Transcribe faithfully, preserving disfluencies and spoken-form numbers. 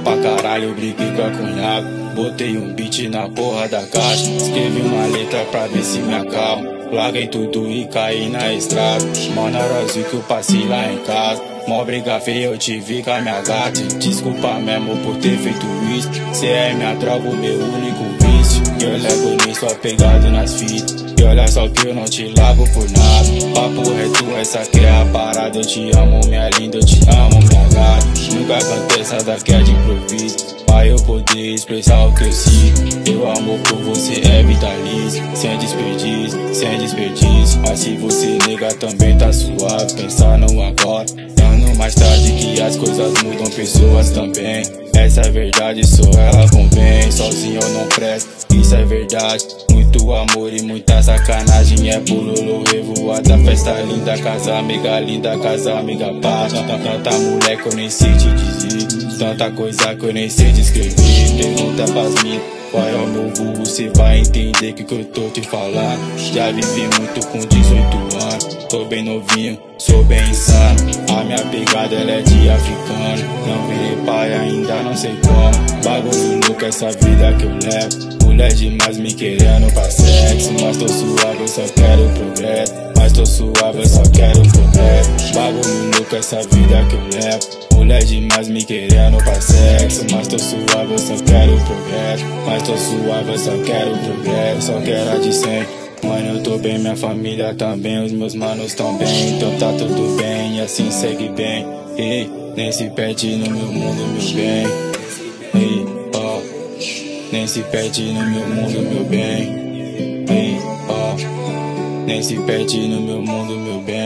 mal pra caralho, briguei com a cunhada. Botei um beat na porra da caixa, escrevi uma letra pra ver se me acalmo. Larguei tudo e caí na estrada. Mano, era azul que eu passei lá em casa. Mó briga feia, eu tive com a minha gata. Desculpa mesmo por ter feito isso. Cê é minha droga, o meu único vício. E olha bonito, só pegado nas fitas. E olha só que eu não te largo por nada. Papo reto, essa que é a parada. Eu te amo, minha linda, eu te amo, minha gata. Nunca cantei essa daqui é de improviso, pra eu poder expressar o que eu sinto. Meu amor por você é vitalício, sem desperdício, sem desperdício. Mas se você nega também tá suave, pensar não agora, ano mais tarde que as coisas mudam, pessoas também. Essa é verdade, só ela convém. Sozinho eu não presto, isso é verdade. Muito amor e muita sacanagem. É bololo, revoada, festa linda, casa amiga linda, casa amiga baixa. Tanta mulher que eu nem sei te dizer, tanta coisa que eu nem sei descrever. Pergunta pras mim, qual é o meu vulgo? Cê vai entender que que eu tô te falando. Já vivi muito com dezoito anos. Tô bem novinho, sou bem insano. A minha pegada ela é de africano. Não virei pai ainda, não sei como. Bagulho louco essa vida que eu levo. Mulher demais me querendo pra sexo. Mas tô suave, eu só quero progresso. Mas tô suave, eu só quero progresso. Bagulho louco essa vida que eu levo. Mulher demais me querendo pra sexo. Mas tô suave, eu só quero progresso. Mas tô suave, eu só quero progresso. Só quero a de sempre. Mano, eu tô bem, minha família também. Os meus manos tão bem, então tá tudo bem. E assim segue bem. E nem se perde no meu mundo, meu bem. E, oh, nem se perde no meu mundo, meu bem. E, oh, nem se perde no meu mundo, meu bem.